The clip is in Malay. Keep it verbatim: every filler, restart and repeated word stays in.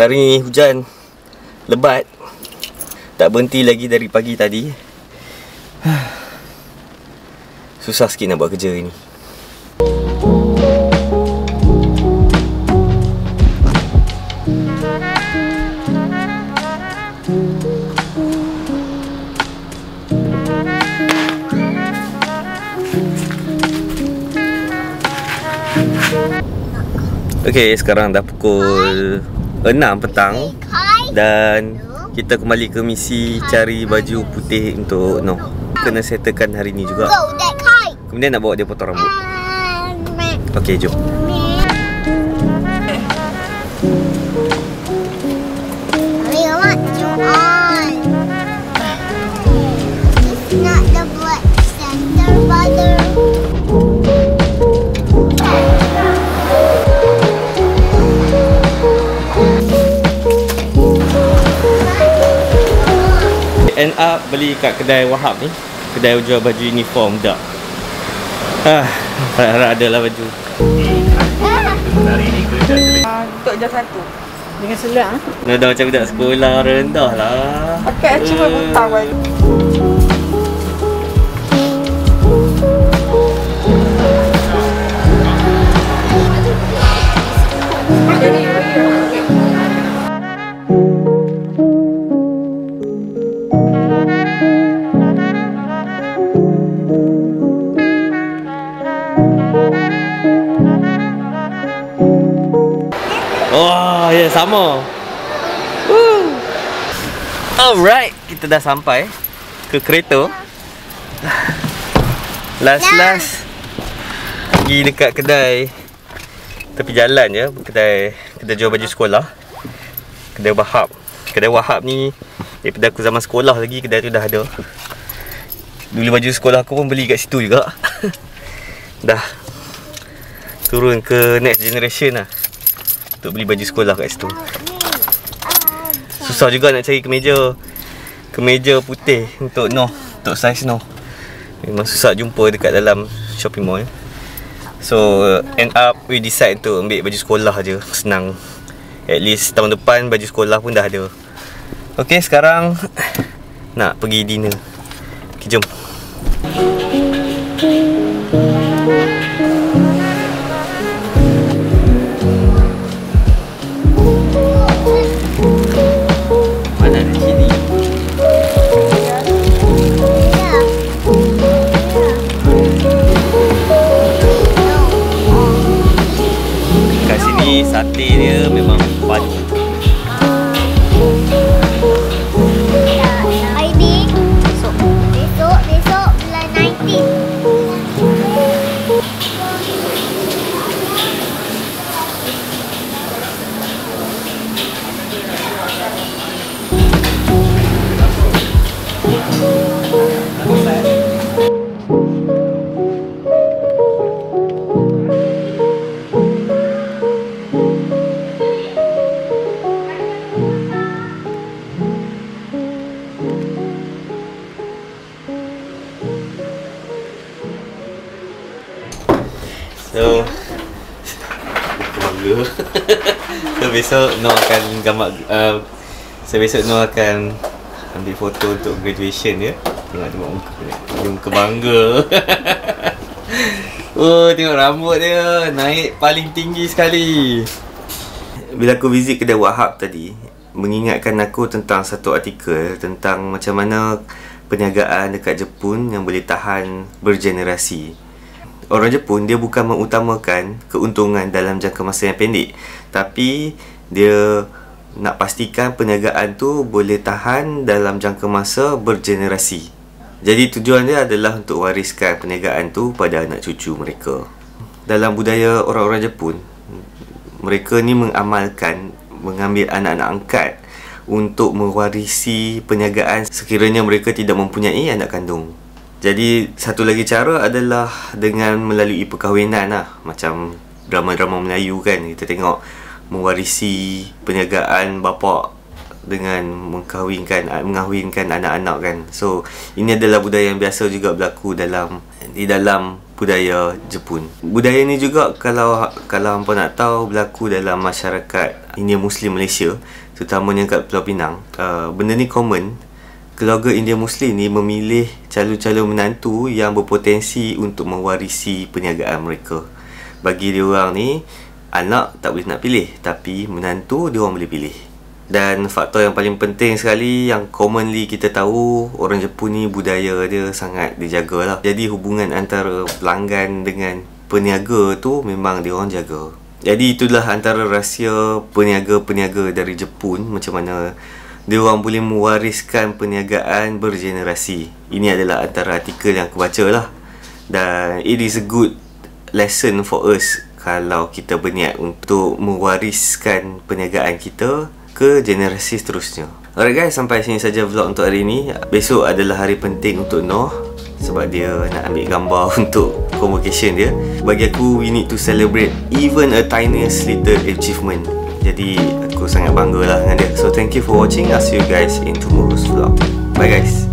Hari ni hujan lebat, tak berhenti lagi dari pagi tadi. Susah sikit nak buat kerja ni. Okay, sekarang dah pukul enam petang dan kita kembali ke misi cari baju putih untuk Noah. Kena settlekan hari ni juga, kemudian nak bawa dia potong rambut. Okey, jom. End up beli kat kedai Wahab ni, kedai jual baju uniform dak. Ah, harap adalah baju. Untuk dah satu. Dengan selang. Nada macam budak sekolah rendah lah. Pakai cuma buta wei. Wah, ya sama. Woo. Alright, kita dah sampai ke kereta. Last-last pergi dekat kedai tepi jalan je, kedai kedai jual baju sekolah. Kedai Wahab. Kedai Wahab ni daripada aku zaman sekolah lagi kedai tu dah ada. Dulu baju sekolah aku pun beli kat situ juga. Dah turun ke next generation lah untuk beli baju sekolah kat situ. Susah juga nak cari kemeja kemeja putih untuk Noh, untuk saiz Noh. Memang susah jumpa dekat dalam shopping mall. So uh, end up we decide untuk ambil baju sekolah je, senang. At least tahun depan baju sekolah pun dah ada. Okay, sekarang nak pergi dinner. Okay, jom. Sate dia memang padu. Hari ni besok, besok, besok bulan sembilan belas. So So besok Noah akan gambar, uh, So besok Noah akan ambil foto untuk graduation dia. Tengok tengok muka dia, muka bangga. Oh, tengok rambut dia naik paling tinggi sekali. Bila aku visit kedai Wahab tadi, mengingatkan aku tentang satu artikel tentang macam mana perniagaan dekat Jepun yang boleh tahan bergenerasi. Orang Jepun, dia bukan mengutamakan keuntungan dalam jangka masa yang pendek, tapi dia nak pastikan perniagaan tu boleh tahan dalam jangka masa bergenerasi. Jadi tujuan dia adalah untuk wariskan perniagaan tu pada anak cucu mereka. Dalam budaya orang-orang Jepun, mereka ni mengamalkan mengambil anak-anak angkat untuk mewarisi perniagaan sekiranya mereka tidak mempunyai anak kandung. Jadi satu lagi cara adalah dengan melalui perkahwinan lah. Macam drama-drama Melayu kan, kita tengok mewarisi perniagaan bapa dengan mengkahwinkan mengahwinkan anak-anak kan. So ini adalah budaya yang biasa juga berlaku dalam di dalam budaya Jepun. Budaya ni juga kalau kalau hampa nak tahu berlaku dalam masyarakat India Muslim Malaysia, terutamanya kat Pulau Pinang. Uh, benda ni common. Keluarga India Muslim ni memilih calon-calon menantu yang berpotensi untuk mewarisi perniagaan mereka. Bagi diorang ni, anak tak boleh nak pilih, tapi menantu diorang boleh pilih. Dan faktor yang paling penting sekali yang commonly kita tahu, orang Jepun ni budaya dia sangat dijaga lah. Jadi hubungan antara pelanggan dengan peniaga tu memang diorang jaga. Jadi itulah antara rahsia peniaga-peniaga dari Jepun, macam mana diorang boleh mewariskan perniagaan bergenerasi. Ini adalah antara artikel yang aku baca lah. Dan it is a good lesson for us kalau kita berniat untuk mewariskan perniagaan kita ke generasi seterusnya. Alright guys, sampai sini saja vlog untuk hari ini. Besok adalah hari penting untuk Noah, sebab dia nak ambil gambar untuk convocation dia. Bagi aku, we need to celebrate even a tiniest little achievement. Jadi aku sangat bangga lah dengan dia. So thank you for watching. I'll see you guys in tomorrow's vlog. Bye guys.